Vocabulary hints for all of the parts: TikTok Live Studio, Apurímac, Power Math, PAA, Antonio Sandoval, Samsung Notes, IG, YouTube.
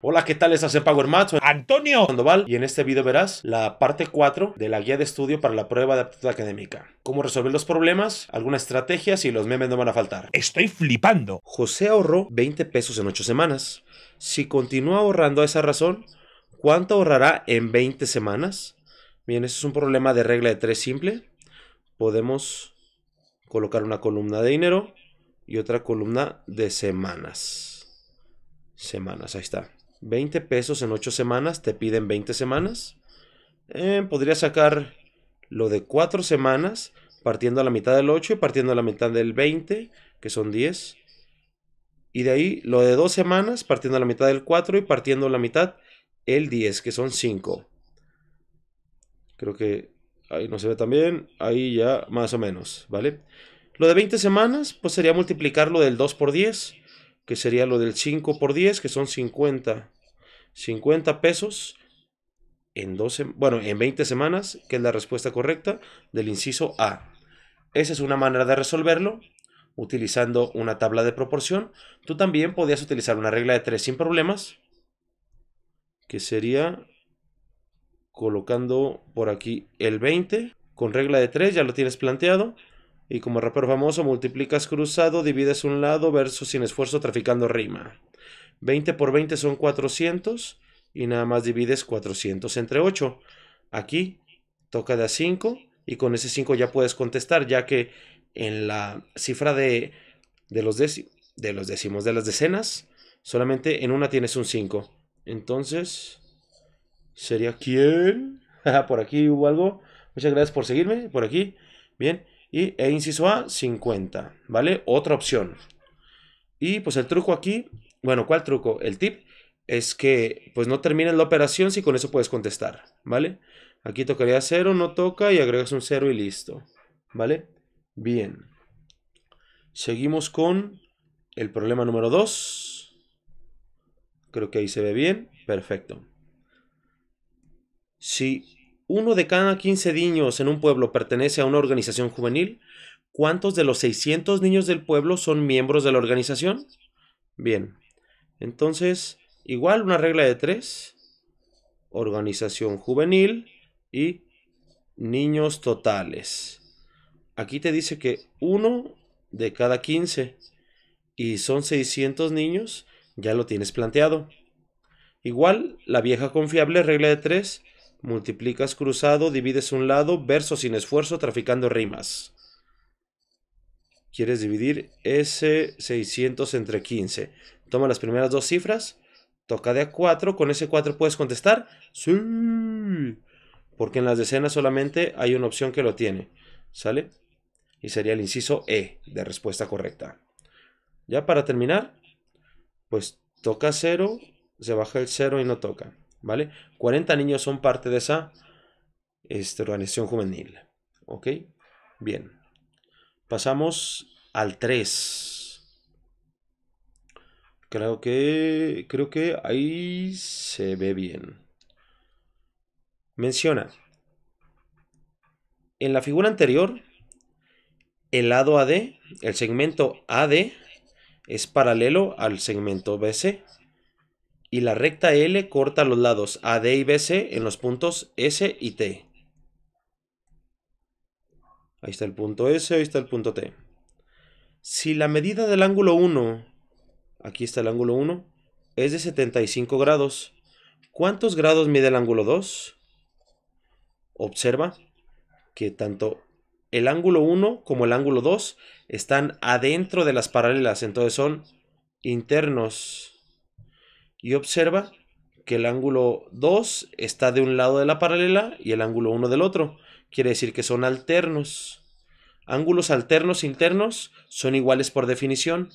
Hola, ¿qué tal? Les hace Power Math, soy Antonio Sandoval y en este video verás la parte 4 de la guía de estudio para la prueba de aptitud académica. Cómo resolver los problemas, algunas estrategias y los memes no van a faltar. ¡Estoy flipando! José ahorró 20 pesos en 8 semanas. Si continúa ahorrando a esa razón, ¿cuánto ahorrará en 20 semanas? Bien, este es un problema de regla de 3 simple. Podemos colocar una columna de dinero y otra columna de semanas. Semanas, ahí está. 20 pesos en 8 semanas, te piden 20 semanas. Podría sacar lo de 4 semanas, partiendo a la mitad del 8 y partiendo a la mitad del 20, que son 10. Y de ahí lo de 2 semanas, partiendo a la mitad del 4 y partiendo a la mitad el 10, que son 5. Creo que ahí no se ve tan bien, ahí ya más o menos, ¿vale? Lo de 20 semanas, pues sería multiplicarlo del 2 por 10. Que sería lo del 5 por 10, que son 50. 50 pesos en 12, bueno, en 20 semanas, que es la respuesta correcta del inciso A. Esa es una manera de resolverlo, utilizando una tabla de proporción. Tú también podías utilizar una regla de 3 sin problemas, que sería colocando por aquí el 20. Con regla de 3 ya lo tienes planteado. Y como rapero famoso, multiplicas cruzado, divides un lado, verso sin esfuerzo, traficando rima. 20 por 20 son 400 y nada más divides 400 entre 8. Aquí toca de a 5 y con ese 5 ya puedes contestar, ya que en la cifra de los décimos, de las decenas, solamente en una tienes un 5. Entonces, ¿sería quién? Por aquí hubo algo. Muchas gracias por seguirme, por aquí. Bien. Y inciso A, 50, ¿vale? Otra opción. Y pues el truco aquí, bueno, ¿cuál truco? El tip es que pues no termines la operación si con eso puedes contestar, ¿vale? Aquí tocaría 0, no toca y agregas un 0 y listo, ¿vale? Bien. Seguimos con el problema número 2. Creo que ahí se ve bien, perfecto. Sí. Uno de cada 15 niños en un pueblo pertenece a una organización juvenil. ¿Cuántos de los 600 niños del pueblo son miembros de la organización? Bien, entonces, igual una regla de 3. Organización juvenil y niños totales. Aquí te dice que uno de cada 15 y son 600 niños, ya lo tienes planteado. Igual, la vieja confiable regla de 3. Multiplicas cruzado, divides un lado, verso sin esfuerzo, traficando rimas. Quieres dividir ese 600 entre 15. Toma las primeras dos cifras, toca de a 4, con ese 4 puedes contestar. Sí, porque en las decenas solamente hay una opción que lo tiene, ¿sale? Y sería el inciso E de respuesta correcta. Ya para terminar, pues toca 0, se baja el 0 y no toca. ¿Vale? 40 niños son parte de esa organización juvenil. ¿Ok? Bien. Pasamos al 3. Creo que ahí se ve bien. Menciona. En la figura anterior, el lado AD, el segmento AD, es paralelo al segmento BC. Y la recta L corta los lados AD y BC en los puntos S y T. Ahí está el punto S, ahí está el punto T. Si la medida del ángulo 1, aquí está el ángulo 1, es de 75 grados, ¿cuántos grados mide el ángulo 2? Observa que tanto el ángulo 1 como el ángulo 2 están adentro de las paralelas, entonces son internos. Y observa que el ángulo 2 está de un lado de la paralela y el ángulo 1 del otro. Quiere decir que son alternos. Ángulos alternos internos son iguales por definición.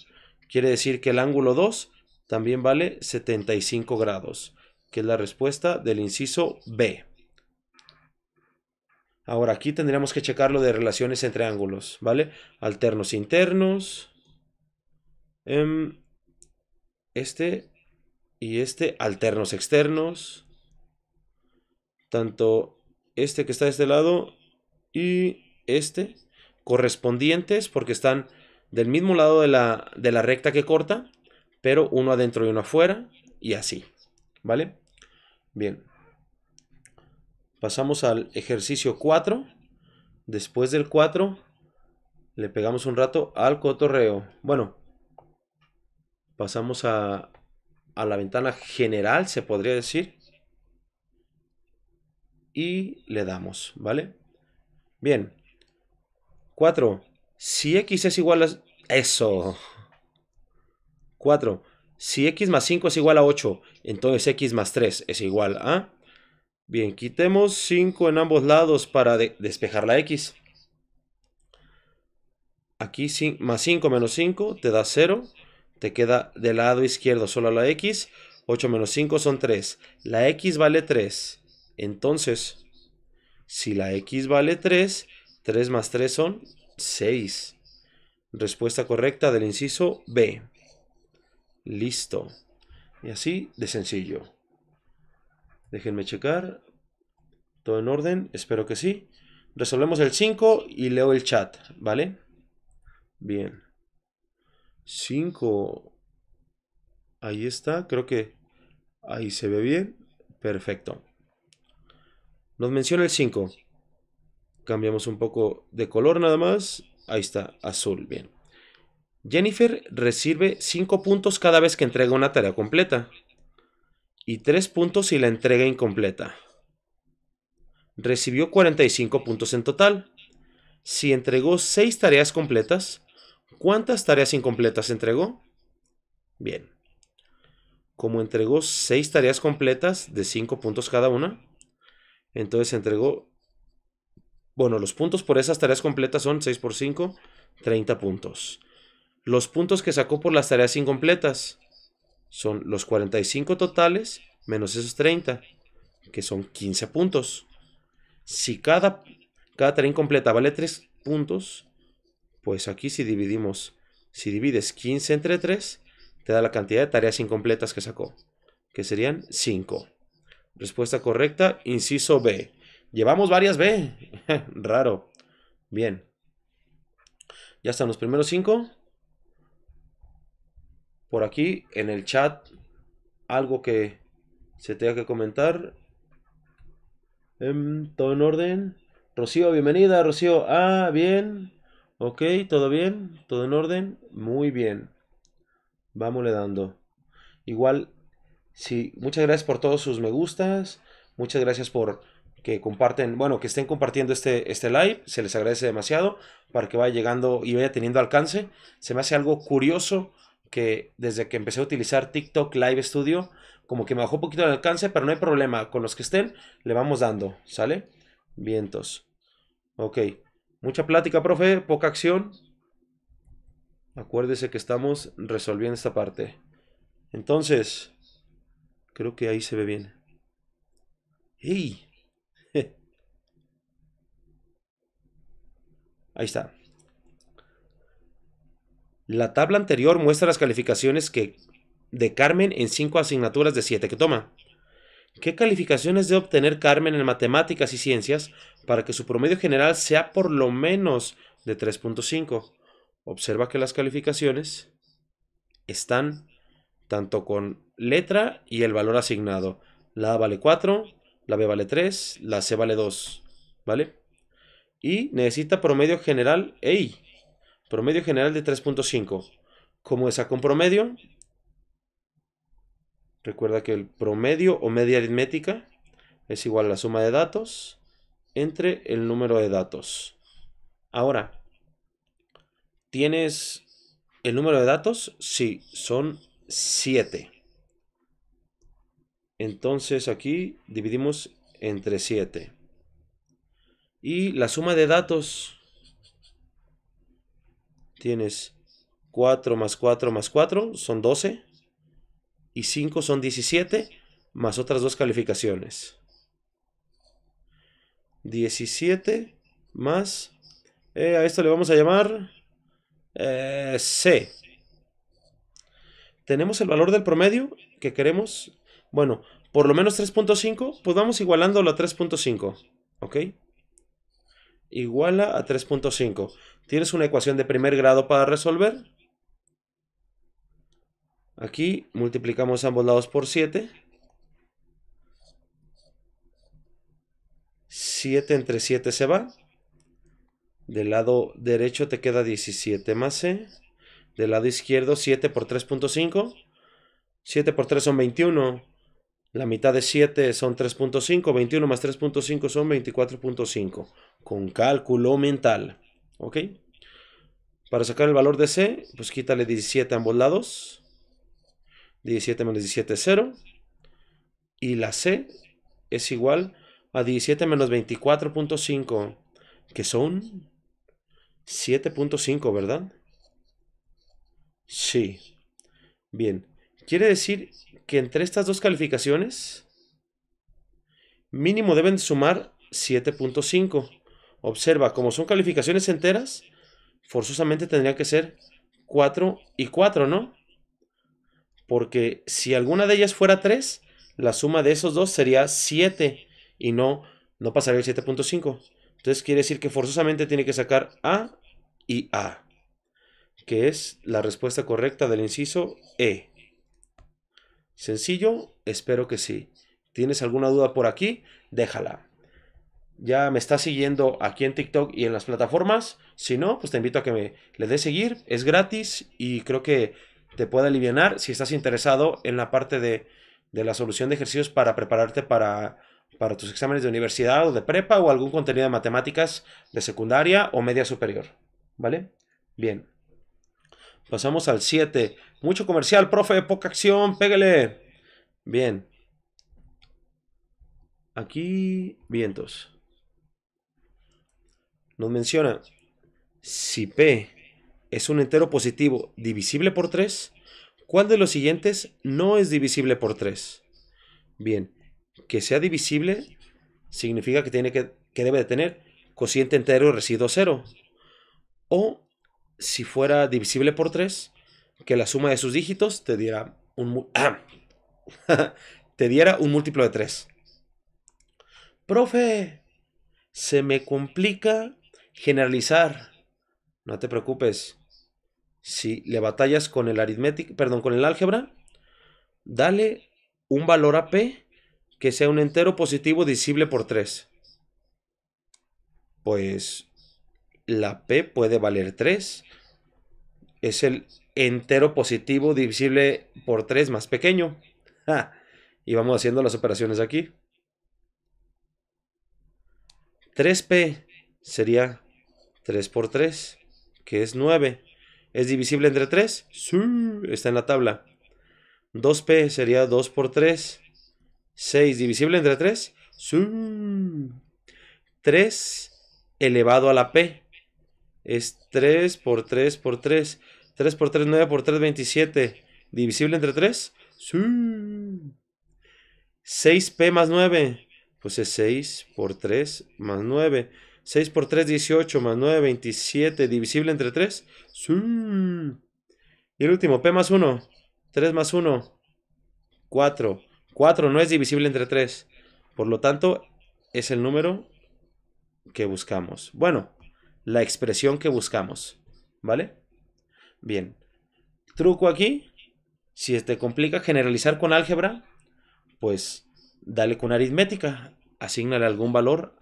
Quiere decir que el ángulo 2 también vale 75 grados, que es la respuesta del inciso B. Ahora aquí tendríamos que checar lo de relaciones entre ángulos, ¿vale? Alternos internos. Y alternos externos, tanto este que está de este lado y este, correspondientes porque están del mismo lado de la recta que corta, pero uno adentro y uno afuera, y así, ¿Vale? Bien. Pasamos al ejercicio 4. Después del 4, le pegamos un rato al cotorreo. Bueno, pasamos a la ventana general, se podría decir. Y le damos, ¿vale? Bien. 4. Si x es igual a... Eso. 4. Si x más 5 es igual a 8, entonces x más 3 es igual a... Bien, quitemos 5 en ambos lados para despejar la x. Aquí más 5 menos 5 te da 0. Te queda del lado izquierdo solo la x. 8 menos 5 son 3. La x vale 3. Entonces, si la x vale 3, 3 más 3 son 6. Respuesta correcta del inciso B. Listo. Y así de sencillo. Déjenme checar. ¿Todo en orden? Espero que sí. Resolvemos el 5 y leo el chat, ¿vale? Bien. 5. Ahí está. Creo que ahí se ve bien. Perfecto. Nos menciona el 5. Cambiamos un poco de color nada más. Ahí está, azul. Bien. Jennifer recibe 5 puntos cada vez que entrega una tarea completa. Y 3 puntos si la entrega incompleta. Recibió 45 puntos en total. Si entregó 6 tareas completas, ¿cuántas tareas incompletas entregó? Bien. Como entregó 6 tareas completas de 5 puntos cada una, entonces entregó... Bueno, los puntos por esas tareas completas son 6 por 5, 30 puntos. Los puntos que sacó por las tareas incompletas son los 45 totales menos esos 30, que son 15 puntos. Si cada tarea incompleta vale 3 puntos, pues aquí si divides 15 entre 3, te da la cantidad de tareas incompletas que sacó, que serían 5. Respuesta correcta, inciso B. Llevamos varias B. Raro. Bien. Ya están los primeros 5. Por aquí, en el chat, algo que se tenga que comentar. Todo en orden. Rocío, bienvenida, Rocío. Ah, bien. Ok, todo bien. Todo en orden. Muy bien. Vámosle dando. Igual, sí, muchas gracias por todos sus me gustas. Muchas gracias por que comparten, bueno, que estén compartiendo este live. Se les agradece demasiado para que vaya llegando y vaya teniendo alcance. Se me hace algo curioso que desde que empecé a utilizar TikTok Live Studio, como que me bajó un poquito el alcance, pero no hay problema, con los que estén, le vamos dando, ¿sale? Vientos. Ok, mucha plática, profe, poca acción. Acuérdese que estamos resolviendo esta parte. Entonces, creo que ahí se ve bien. ¡Ey! Ahí está. La tabla anterior muestra las calificaciones de Carmen en 5 asignaturas de 7 que toma. ¿Qué calificaciones debe obtener Carmen en matemáticas y ciencias para que su promedio general sea por lo menos de 3.5? Observa que las calificaciones están tanto con letra y el valor asignado. La A vale 4, la B vale 3, la C vale 2, ¿vale? Y necesita promedio general, ¡ey! Promedio general de 3.5. ¿Cómo sacó un promedio? Recuerda que el promedio o media aritmética es igual a la suma de datos entre el número de datos. Ahora, ¿tienes el número de datos? Sí, son 7. Entonces aquí dividimos entre 7. Y la suma de datos... Tienes 4 más 4 más 4 son 12 y 5 son 17 más otras dos calificaciones. 17 más, a esto le vamos a llamar C. Tenemos el valor del promedio que queremos, bueno, por lo menos 3.5, pues vamos igualándolo a 3.5, ¿ok? Iguala a 3.5. Tienes una ecuación de primer grado para resolver. Aquí multiplicamos ambos lados por 7. 7 entre 7 se va. Del lado derecho te queda 17 más C. Del lado izquierdo 7 por 3.5. 7 por 3 son 21. La mitad de 7 son 3.5. 21 más 3.5 son 24.5. Con cálculo mental. ¿Ok? Para sacar el valor de C, pues quítale 17 a ambos lados. 17 menos 17 es 0. Y la C es igual a 17 menos 24.5. Que son 7.5, ¿verdad? Sí. Bien. Quiere decir que entre estas dos calificaciones mínimo deben sumar 7.5. Observa, como son calificaciones enteras, forzosamente tendría que ser 4 y 4, ¿no? Porque si alguna de ellas fuera 3, la suma de esos dos sería 7 y no pasaría el 7.5. Entonces quiere decir que forzosamente tiene que sacar A y A, que es la respuesta correcta del inciso E. ¿Sencillo? Espero que sí. ¿Tienes alguna duda por aquí? Déjala. ¿Ya me estás siguiendo aquí en TikTok y en las plataformas? Si no, pues te invito a que le des seguir. Es gratis y creo que te puede alivianar si estás interesado en la parte de la solución de ejercicios para prepararte para tus exámenes de universidad o de prepa o algún contenido de matemáticas de secundaria o media superior. ¿Vale? Bien. Pasamos al 7. Mucho comercial, profe, poca acción, pégale. Bien. Aquí, vientos. Nos menciona, si P es un entero positivo divisible por 3, ¿cuál de los siguientes no es divisible por 3? Bien, que sea divisible significa que debe de tener cociente entero y residuo 0. O, si fuera divisible por 3, que la suma de sus dígitos te diera un múltiplo de 3. Profe, se me complica generalizar. No te preocupes. Si le batallas con el álgebra, dale un valor a P que sea un entero positivo divisible por 3. Pues la P puede valer 3. Es el entero positivo divisible por 3 más pequeño. ¡Ja! Y vamos haciendo las operaciones aquí. 3P sería 3 por 3, que es 9. ¿Es divisible entre 3? Sí, está en la tabla. 2P sería 2 por 3. 6 divisible entre 3. Sí. 3 elevado a la P. Es 3 por 3 por 3. 3 por 3, 9 por 3, 27. ¿Divisible entre 3? Sí. 6P más 9. Pues es 6 por 3 más 9. 6 por 3, 18 más 9, 27. ¿Divisible entre 3? Sí. Y el último, P más 1. 3 más 1. 4. 4 no es divisible entre 3. Por lo tanto, es el número que buscamos. Bueno, la expresión que buscamos, ¿vale? Bien, truco aquí, si te complica generalizar con álgebra, pues dale con aritmética, asígnale algún valor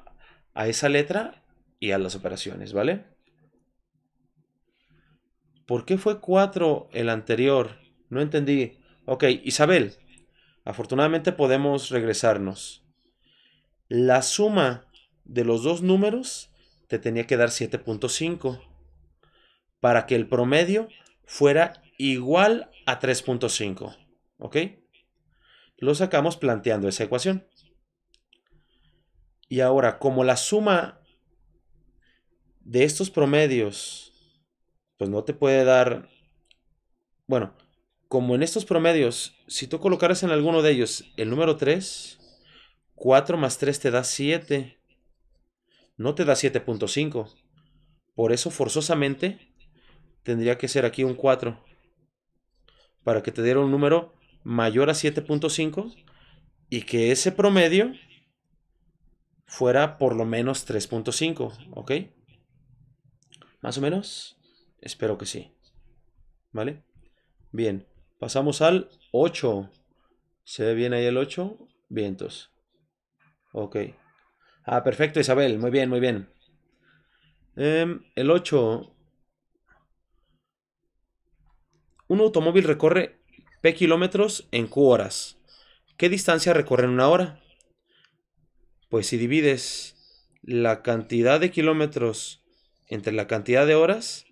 a esa letra y a las operaciones, ¿vale? ¿Por qué fue 4 el anterior? No entendí. Ok, Isabel, afortunadamente podemos regresarnos. La suma de los dos números te tenía que dar 7.5 para que el promedio fuera igual a 3.5, ¿ok? Lo sacamos planteando esa ecuación. Y ahora, como la suma de estos promedios, pues no te puede dar... Bueno, como en estos promedios, si tú colocaras en alguno de ellos el número 3, 4 más 3 te da 7. No te da 7.5. Por eso forzosamente tendría que ser aquí un 4. Para que te diera un número mayor a 7.5. Y que ese promedio fuera por lo menos 3.5. ¿Ok? ¿Más o menos? Espero que sí. ¿Vale? Bien. Pasamos al 8. ¿Se ve bien ahí el 8? Vientos. Ok. Ah, perfecto, Isabel. Muy bien, muy bien. El 8. Un automóvil recorre P kilómetros en Q horas. ¿Qué distancia recorre en una hora? Pues si divides la cantidad de kilómetros entre la cantidad de horas,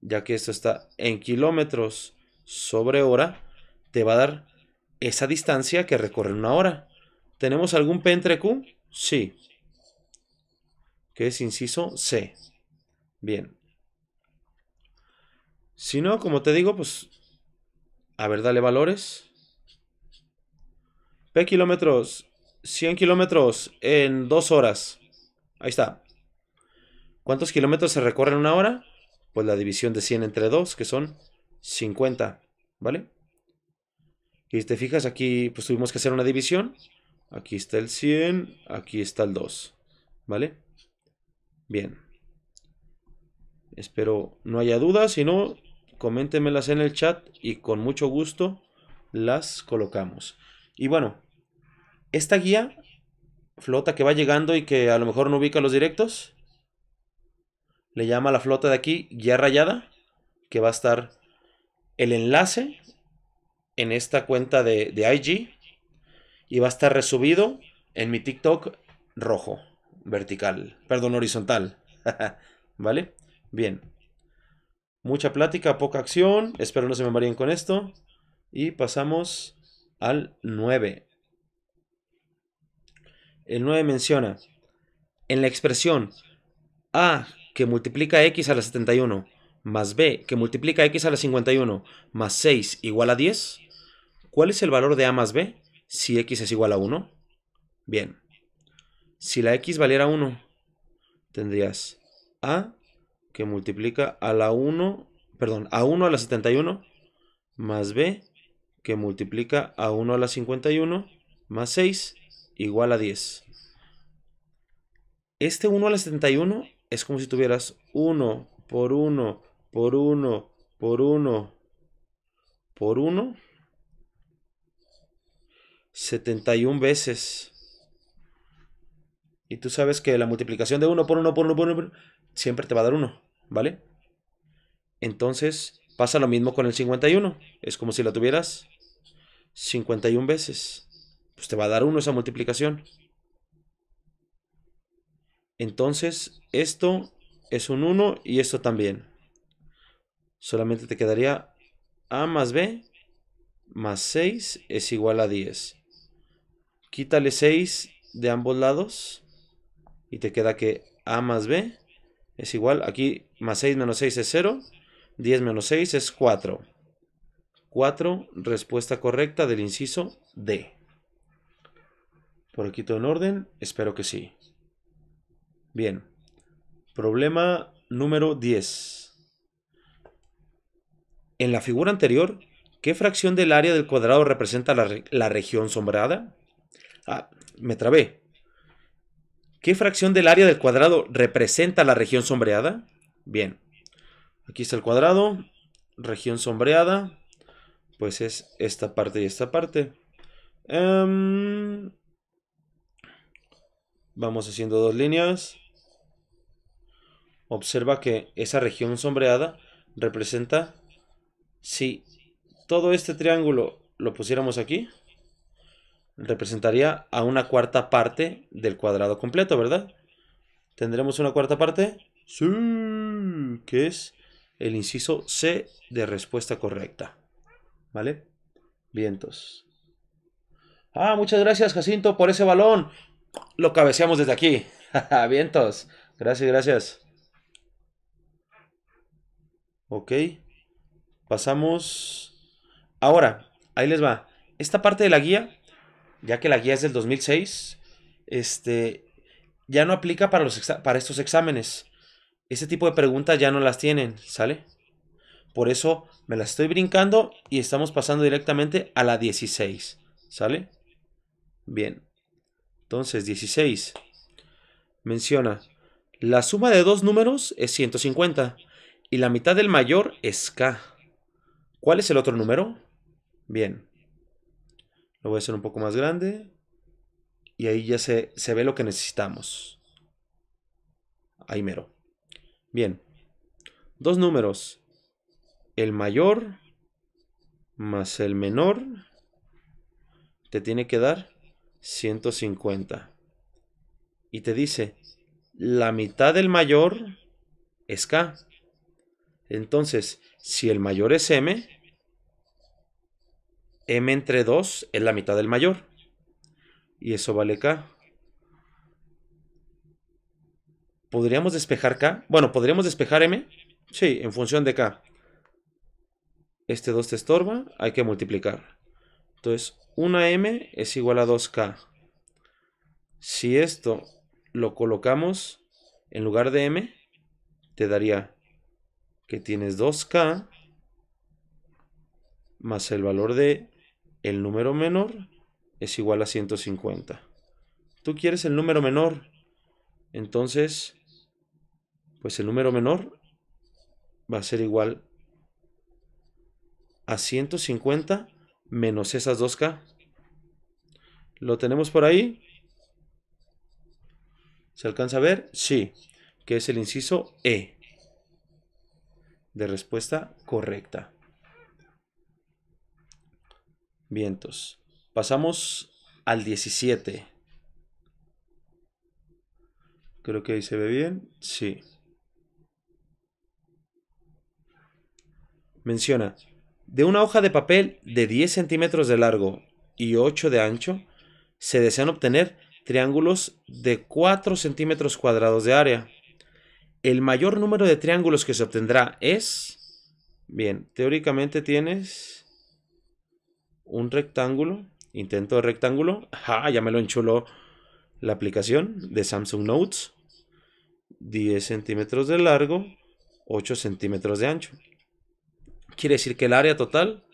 ya que esto está en kilómetros sobre hora, te va a dar esa distancia que recorre en una hora. ¿Tenemos algún P entre Q? Sí. Que es inciso C. Bien. Si no, como te digo, pues... A ver, dale valores. P kilómetros. 100 kilómetros en 2 horas. Ahí está. ¿Cuántos kilómetros se recorren en una hora? Pues la división de 100 entre 2, que son 50. ¿Vale? Y si te fijas, aquí pues tuvimos que hacer una división. Aquí está el 100, aquí está el 2. ¿Vale? Bien. Espero no haya dudas, si no... Coméntemelas en el chat y con mucho gusto las colocamos. Y bueno, esta guía flota que va llegando y que a lo mejor no ubica los directos, le llama a la flota de aquí guía rayada, que va a estar el enlace en esta cuenta de IG y va a estar resubido en mi TikTok rojo, vertical, perdón, horizontal. ¿Vale? Bien. Mucha plática, poca acción. Espero no se me marean con esto. Y pasamos al 9. El 9 menciona, en la expresión A que multiplica X a la 71 más B que multiplica X a la 51 más 6 igual a 10, ¿cuál es el valor de A más B si X es igual a 1? Bien. Si la X valiera 1, tendrías A que multiplica a la 1 a la 71 más B que multiplica a 1 a la 51 más 6 igual a 10. Este 1 a la 71 es como si tuvieras 1 por 1 por 1 por 1 por 1 71 veces. Y tú sabes que la multiplicación de 1 por 1 por 1 por 1 por 1 siempre te va a dar 1, ¿vale? Entonces pasa lo mismo con el 51. Es como si la tuvieras 51 veces. Pues te va a dar 1 esa multiplicación. Entonces esto es un 1 y esto también. Solamente te quedaría A más B más 6 es igual a 10. Quítale 6 de ambos lados y te queda que A más B es igual, aquí más 6 menos 6 es 0, 10 menos 6 es 4. 4, respuesta correcta del inciso D. Por aquí todo en orden, espero que sí. Bien, problema número 10. En la figura anterior, ¿qué fracción del área del cuadrado representa la región sombreada? Ah, me trabé. ¿Qué fracción del área del cuadrado representa la región sombreada? Bien, aquí está el cuadrado, región sombreada, pues es esta parte y esta parte. Vamos haciendo dos líneas. Observa que esa región sombreada representa, si todo este triángulo lo pusiéramos aquí, representaría a una cuarta parte del cuadrado completo, ¿verdad? ¿Tendremos una cuarta parte? Sí, que es el inciso C de respuesta correcta. ¿Vale? Vientos. Ah, muchas gracias, Jacinto, por ese balón. Lo cabeceamos desde aquí. Vientos. Gracias, gracias. Ok. Pasamos. Ahora, ahí les va. Esta parte de la guía... ya que la guía es del 2006, ya no aplica para estos exámenes. Este tipo de preguntas ya no las tienen, ¿sale? Por eso me las estoy brincando y estamos pasando directamente a la 16, ¿sale? Bien, entonces 16. Menciona, la suma de dos números es 150 y la mitad del mayor es K. ¿Cuál es el otro número? Bien. Lo voy a hacer un poco más grande y ahí ya se ve lo que necesitamos. Ahí mero. Bien. Dos números. El mayor más el menor te tiene que dar 150. Y te dice, la mitad del mayor es K. Entonces, si el mayor es M, M entre 2 es la mitad del mayor. Y eso vale K. ¿Podríamos despejar K? Bueno, ¿podríamos despejar M? Sí, en función de K. Este 2 te estorba, hay que multiplicar. Entonces, 1M es igual a 2K. Si esto lo colocamos en lugar de M, te daría que tienes 2K más el valor de el número menor es igual a 150. Tú quieres el número menor, entonces pues el número menor va a ser igual a 150 menos esas 2K. ¿Lo tenemos por ahí? ¿Se alcanza a ver? Sí, que es el inciso E de respuesta correcta. Vientos. Pasamos al 17. Creo que ahí se ve bien. Sí. Menciona, de una hoja de papel de 10 centímetros de largo y 8 de ancho, se desean obtener triángulos de 4 centímetros cuadrados de área. El mayor número de triángulos que se obtendrá es... Bien, teóricamente tienes un rectángulo, intento de rectángulo. ¡Ja! Ya me lo enchuló la aplicación de Samsung Notes. 10 centímetros de largo, 8 centímetros de ancho. Quiere decir que el área total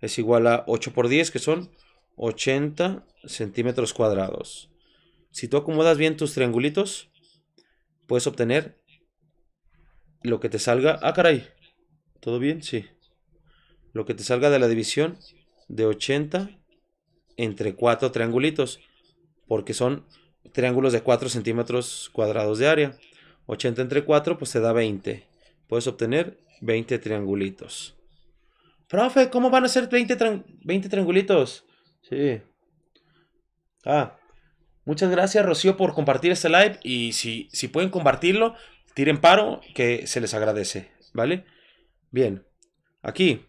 es igual a 8 por 10, que son 80 centímetros cuadrados. Si tú acomodas bien tus triangulitos, puedes obtener lo que te salga. ¡Ah, caray! ¿Todo bien? Sí. Lo que te salga de la división de 80 entre 4 triangulitos, porque son triángulos de 4 centímetros cuadrados de área. 80 entre 4 pues te da 20. Puedes obtener 20 triangulitos. Profe, ¿cómo van a ser 20 triangulitos? Sí. Ah, muchas gracias, Rocío, por compartir este live. Y si pueden compartirlo, tiren paro, que se les agradece, ¿vale? Bien, aquí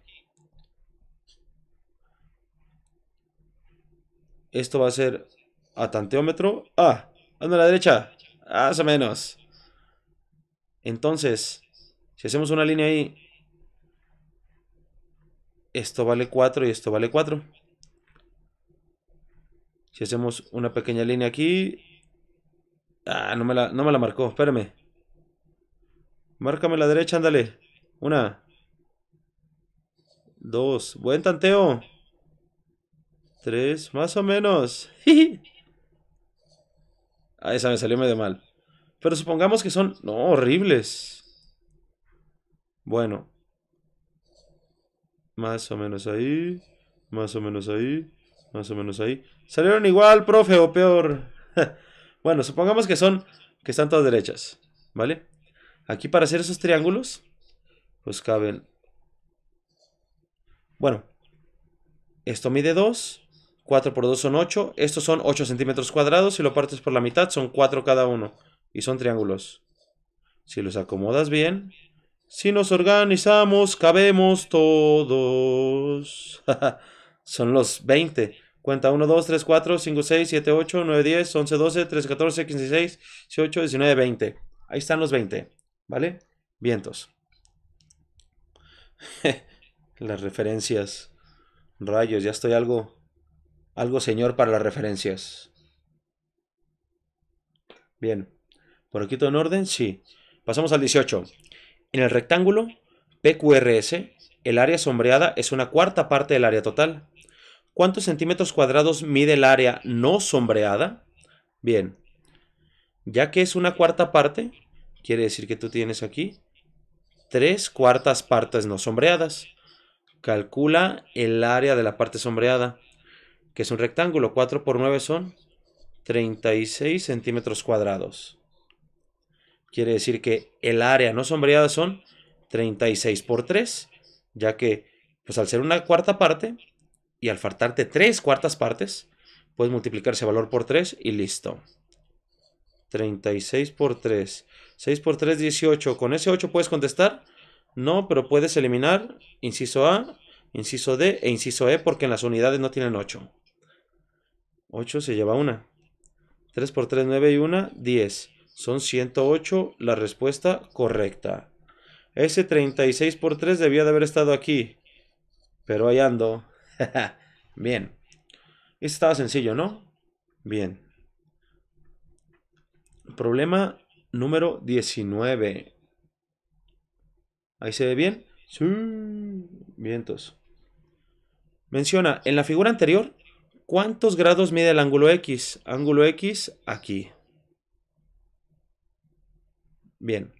esto va a ser a tanteómetro. Ah, ando a la derecha. Más o menos. Entonces, si hacemos una línea ahí, esto vale 4 y esto vale 4. Si hacemos una pequeña línea aquí... Ah, no me la marcó. Espérame. Márcame la derecha, ándale. 1, 2. Buen tanteo. 3, más o menos. Ah, esa me salió medio mal. Pero supongamos que son... No, horribles. Bueno. Más o menos ahí. Más o menos ahí. Más o menos ahí. Salieron igual, profe, o peor. Bueno, supongamos que son... Que están todas derechas. ¿Vale? Aquí para hacer esos triángulos, pues caben... Bueno. Esto mide 2. 4 por 2 son 8. Estos son 8 centímetros cuadrados. Si lo partes por la mitad, son 4 cada uno. Y son triángulos. Si los acomodas bien. Si nos organizamos, cabemos todos. Son los 20. Cuenta 1, 2, 3, 4, 5, 6, 7, 8, 9, 10, 11, 12, 13, 14, 15, 16, 18, 19, 20. Ahí están los 20. ¿Vale? Vientos. Las referencias. Rayos, ya estoy algo señor para las referencias. Bien. ¿Por aquí todo en orden? Sí. Pasamos al 18. En el rectángulo PQRS, el área sombreada es una cuarta parte del área total. ¿Cuántos centímetros cuadrados mide el área no sombreada? Bien. Ya que es una cuarta parte, quiere decir que tú tienes aquí 3/4 partes no sombreadas. Calcula el área de la parte sombreada, que es un rectángulo. 4 por 9 son 36 centímetros cuadrados. Quiere decir que el área no sombreada son 36 por 3, ya que pues al ser una cuarta parte y al faltarte 3 cuartas partes, puedes multiplicar ese valor por 3 y listo. 36 por 3. 6 por 3, 18. ¿Con ese 8 puedes contestar? No, pero puedes eliminar inciso A, inciso D e inciso E porque en las unidades no tienen 8. 8 se lleva 1. 3 por 3, 9 y 1, 10. Son 108 la respuesta correcta. Ese 36 por 3 debía de haber estado aquí, pero ahí ando. Bien. Este estaba sencillo, ¿no? Bien. Problema número 19. ¿Ahí se ve bien? Sí. Vientos. Menciona, en la figura anterior, ¿cuántos grados mide el ángulo X? Ángulo X aquí. Bien.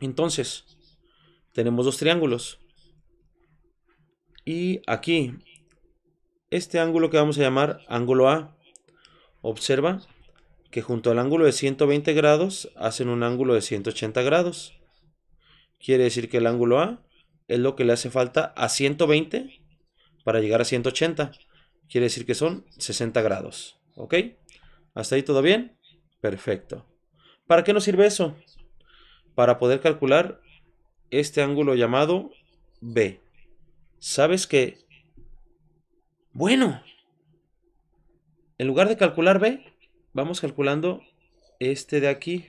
Entonces, tenemos dos triángulos. Y aquí, este ángulo que vamos a llamar ángulo A, observa que junto al ángulo de 120 grados hacen un ángulo de 180 grados. Quiere decir que el ángulo A es lo que le hace falta a 120 para llegar a 180. Quiere decir que son 60 grados. ¿Ok? ¿Hasta ahí todo bien? Perfecto. ¿Para qué nos sirve eso? Para poder calcular este ángulo llamado B. ¿Sabes qué? Bueno, en lugar de calcular B, vamos calculando este de aquí,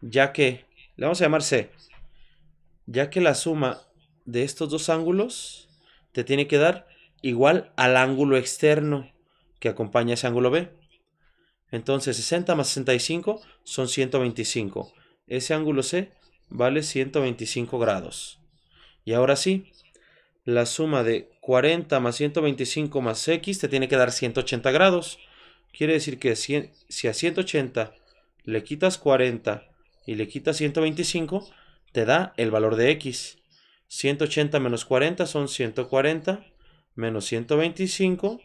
ya que, le vamos a llamar C, ya que la suma de estos dos ángulos te tiene que dar igual al ángulo externo que acompaña ese ángulo B. Entonces, 60 más 65 son 125. Ese ángulo C vale 125 grados. Y ahora sí, la suma de 40 más 125 más X te tiene que dar 180 grados. Quiere decir que si a 180 le quitas 40 y le quitas 125, te da el valor de X. 180 menos 40 son 140, menos 125,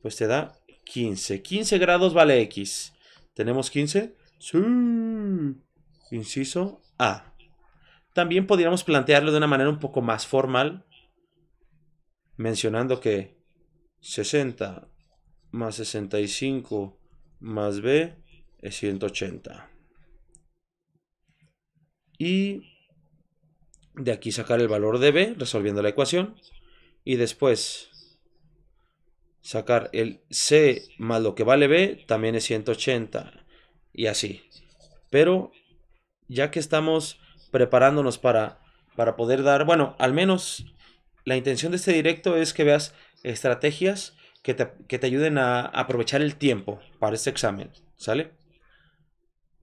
pues te da 15. 15 grados vale X. ¿Tenemos 15? Sí. Inciso A. También podríamos plantearlo de una manera un poco más formal, mencionando que 60 más 65 más B es 180. Y de aquí sacar el valor de B resolviendo la ecuación. Y después sacar el C más lo que vale B también es 180. Y así. Pero ya que estamos preparándonos para poder dar, bueno, al menos la intención de este directo es que veas estrategias que te ayuden a aprovechar el tiempo para este examen, ¿sale?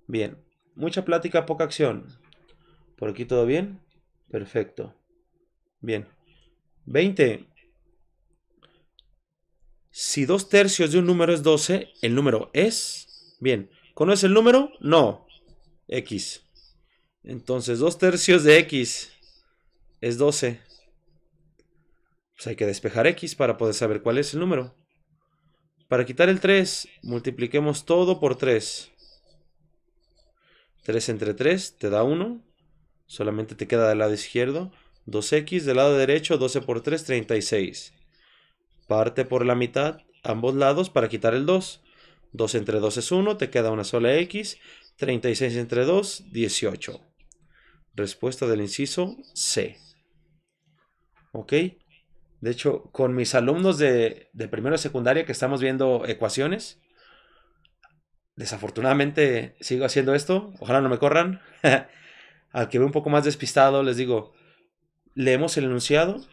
Bien, mucha plática, poca acción. ¿Por aquí todo bien? Perfecto. Bien. 20. Si 2/3 de un número es 12, el número es... Bien, ¿conoces el número? No. X. Entonces, 2/3 de X es 12. Pues hay que despejar X para poder saber cuál es el número. Para quitar el 3, multipliquemos todo por 3. 3 entre 3 te da 1. Solamente te queda del lado izquierdo 2X, del lado derecho 12 por 3, 36. Parte por la mitad, ambos lados, para quitar el 2. 2 entre 2 es 1, te queda una sola X. 36 entre 2, 18. Respuesta del inciso C. ¿Ok? De hecho, con mis alumnos de primero de secundaria que estamos viendo ecuaciones, desafortunadamente sigo haciendo esto, ojalá no me corran. Al que veo un poco más despistado les digo, leemos el enunciado,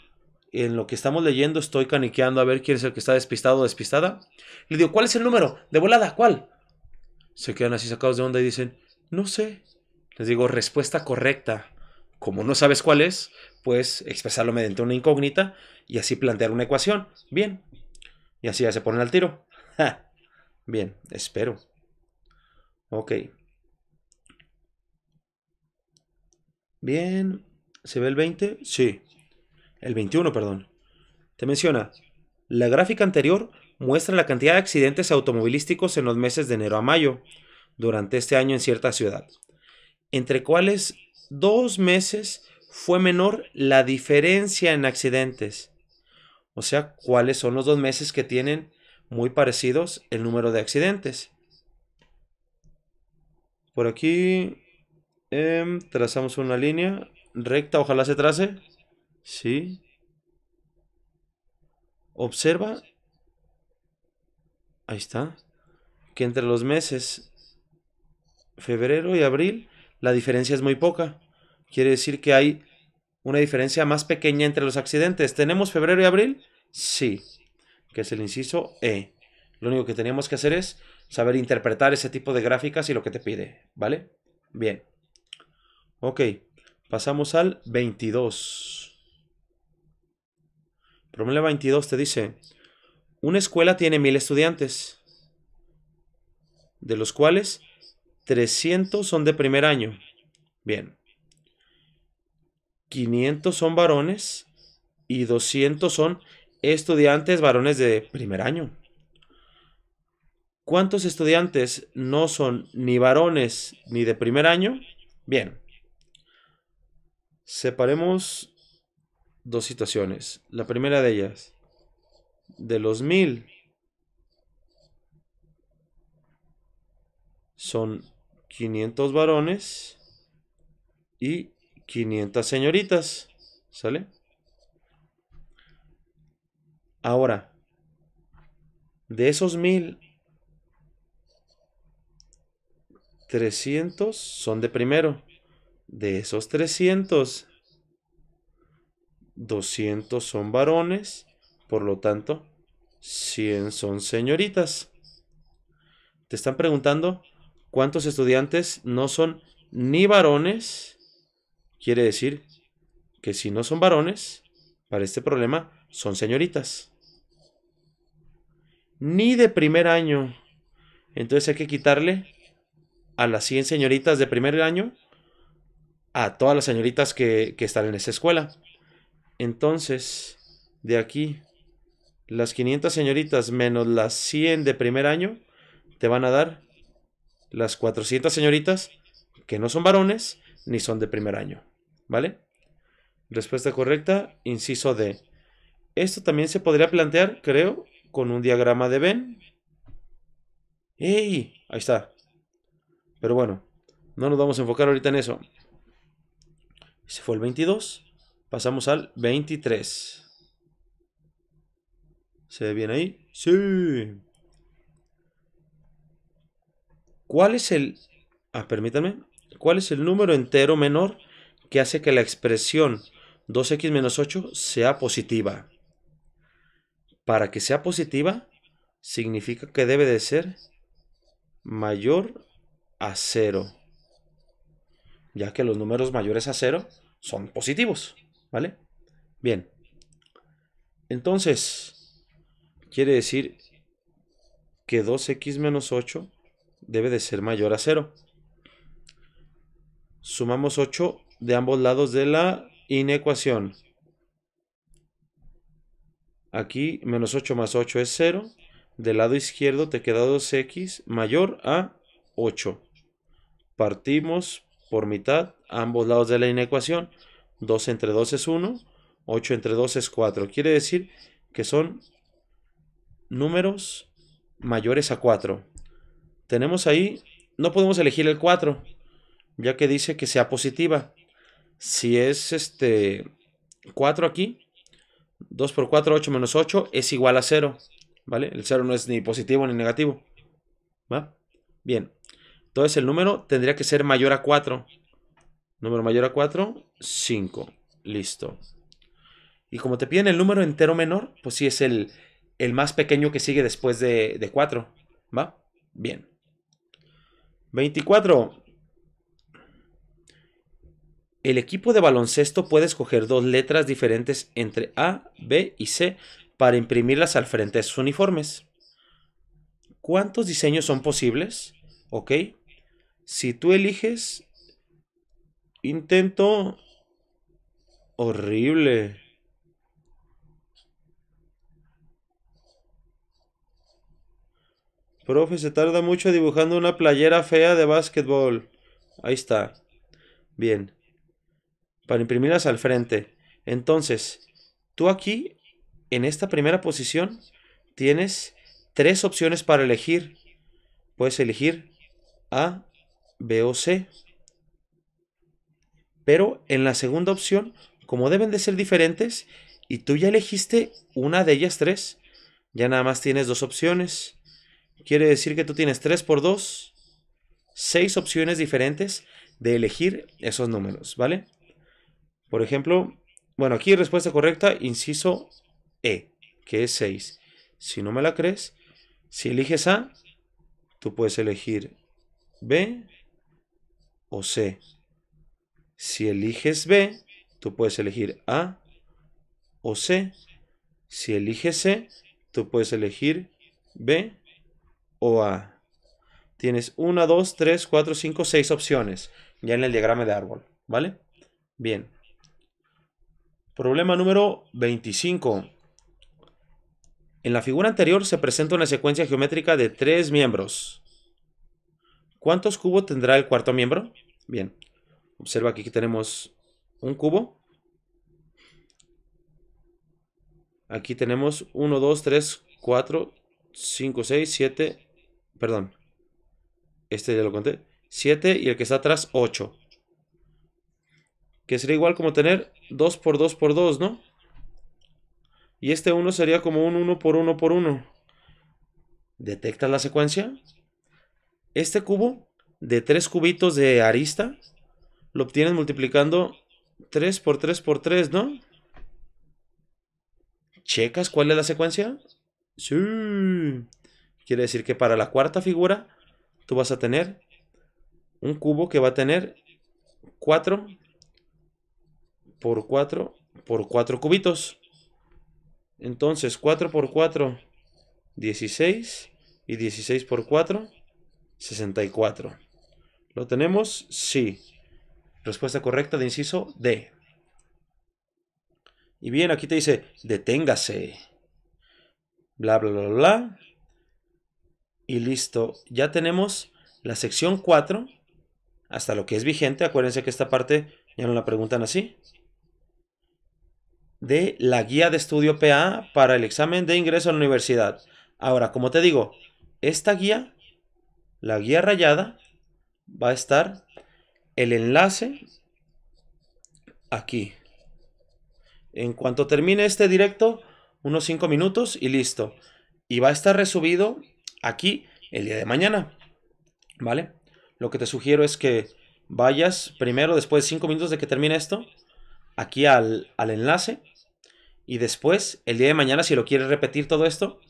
en lo que estamos leyendo estoy caniqueando a ver quién es el que está despistado o despistada. Le digo, ¿cuál es el número? De volada, ¿cuál? Se quedan así sacados de onda y dicen, no sé. Les digo, respuesta correcta. Como no sabes cuál es, puedes expresarlo mediante una incógnita y así plantear una ecuación. Bien. Y así ya se ponen al tiro. ¡Ja! Bien, espero. Ok. Bien. ¿Se ve el 20? Sí. El 21, perdón. Te menciona, la gráfica anterior muestra la cantidad de accidentes automovilísticos en los meses de enero a mayo durante este año en cierta ciudad, entre cuales 2 meses fue menor la diferencia en accidentes. O sea, ¿cuáles son los 2 meses que tienen muy parecidos el número de accidentes? Por aquí trazamos una línea recta, ojalá se trace. Sí. Observa. Ahí está. Que entre los meses febrero y abril la diferencia es muy poca. Quiere decir que hay una diferencia más pequeña entre los accidentes. ¿Tenemos febrero y abril? Sí, que es el inciso E. Lo único que teníamos que hacer es saber interpretar ese tipo de gráficas y lo que te pide, ¿vale? Bien. Ok, pasamos al 22. Problema 22 te dice, una escuela tiene 1000 estudiantes, de los cuales 300 son de primer año. Bien. 500 son varones y 200 son estudiantes varones de primer año. ¿Cuántos estudiantes no son ni varones ni de primer año? Bien. Separemos dos situaciones. La primera de ellas, de los 1000, son 500 varones y 500 señoritas, ¿sale? Ahora, de esos 1000, 300 son de primero. De esos 300, 200 son varones, por lo tanto, 100 son señoritas. Te están preguntando cuántos estudiantes no son ni varones. Quiere decir que si no son varones, para este problema son señoritas. Ni de primer año. Entonces hay que quitarle a las 100 señoritas de primer año a todas las señoritas que están en esa escuela. Entonces, de aquí, las 500 señoritas menos las 100 de primer año te van a dar las 400 señoritas que no son varones ni son de primer año, ¿vale? Respuesta correcta, inciso D. Esto también se podría plantear, creo, con un diagrama de Venn. ¡Ey! Ahí está. Pero bueno, no nos vamos a enfocar ahorita en eso. Ese fue el 22. Pasamos al 23. ¿Se ve bien ahí? ¡Sí! ¿Cuál es el...? Ah, permítanme. ¿Cuál es el número entero menor que hace que la expresión 2x-8 sea positiva? Para que sea positiva, significa que debe de ser mayor a 0. Ya que los números mayores a 0 son positivos, ¿vale? Bien. Entonces, quiere decir que 2x-8 debe de ser mayor a 0. Sumamos 8 de ambos lados de la inecuación. Aquí menos 8 más 8 es 0. Del lado izquierdo te queda 2x mayor a 8. Partimos por mitad a ambos lados de la inecuación. 2 entre 2 es 1. 8 entre 2 es 4. Quiere decir que son números mayores a 4. Tenemos ahí, no podemos elegir el 4. Ya que dice que sea positiva. Si es 4 aquí, 2 por 4, 8 menos 8 es igual a 0, ¿vale? El 0 no es ni positivo ni negativo, ¿va? Bien, entonces el número tendría que ser mayor a 4. Número mayor a 4, 5. Listo. Y como te piden el número entero menor, pues sí es el más pequeño que sigue después de 4, ¿va? Bien. 24. El equipo de baloncesto puede escoger 2 letras diferentes entre A, B y C para imprimirlas al frente de sus uniformes. ¿Cuántos diseños son posibles? Ok. Si tú eliges... Intento... Horrible. Profe, se tarda mucho dibujando una playera fea de básquetbol. Ahí está. Bien. Para imprimirlas al frente. Entonces, tú aquí, en esta primera posición, tienes tres opciones para elegir. Puedes elegir A, B o C. Pero en la segunda opción, como deben de ser diferentes, y tú ya elegiste una de ellas tres, ya nada más tienes dos opciones. Quiere decir que tú tienes 3 por 2, 6 opciones diferentes de elegir esos números, ¿vale? Por ejemplo, bueno, aquí respuesta correcta, inciso E, que es 6. Si no me la crees, si eliges A, tú puedes elegir B o C. Si eliges B, tú puedes elegir A o C. Si eliges C, tú puedes elegir B o A. Tienes 1, 2, 3, 4, 5, 6 opciones ya en el diagrama de árbol, ¿vale? Bien. Problema número 25. En la figura anterior se presenta una secuencia geométrica de 3 miembros. ¿Cuántos cubos tendrá el cuarto miembro? Bien. Observa que aquí tenemos un cubo. Aquí tenemos 1, 2, 3, 4, 5, 6, 7. Perdón. Este ya lo conté. 7 y el que está atrás, 8. Que sería igual como tener 2 por 2 por 2, ¿no? Y este 1 sería como un 1 por 1 por 1. ¿Detectas la secuencia? Este cubo de 3 cubitos de arista lo obtienes multiplicando 3 por 3 por 3, ¿no? ¿Checas cuál es la secuencia? Sí. Quiere decir que para la cuarta figura tú vas a tener un cubo que va a tener 4 por 4 por 4 cubitos. Entonces 4 por 4, 16 y 16 por 4, 64. ¿Lo tenemos? Sí. Respuesta correcta de inciso D. Y bien, aquí te dice, deténgase. Bla, bla, bla, bla. Y listo. Ya tenemos la sección 4 hasta lo que es vigente. Acuérdense que esta parte ya no la preguntan así. De la guía de estudio PAA para el examen de ingreso a la universidad. Ahora, como te digo, esta guía, la guía rayada, va a estar el enlace aquí. En cuanto termine este directo, unos 5 minutos y listo. Y va a estar resubido aquí el día de mañana, ¿vale? Lo que te sugiero es que vayas primero, después de 5 minutos de que termine esto, aquí al enlace. Y después, el día de mañana, si lo quieres repetir todo esto,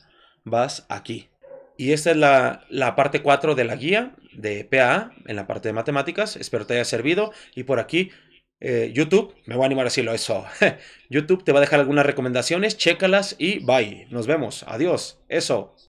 vas aquí. Y esta es la parte 4 de la guía de PAA, en la parte de matemáticas. Espero te haya servido. Y por aquí, YouTube, me voy a animar a decirlo eso. YouTube te va a dejar algunas recomendaciones, chécalas y bye. Nos vemos. Adiós. Eso.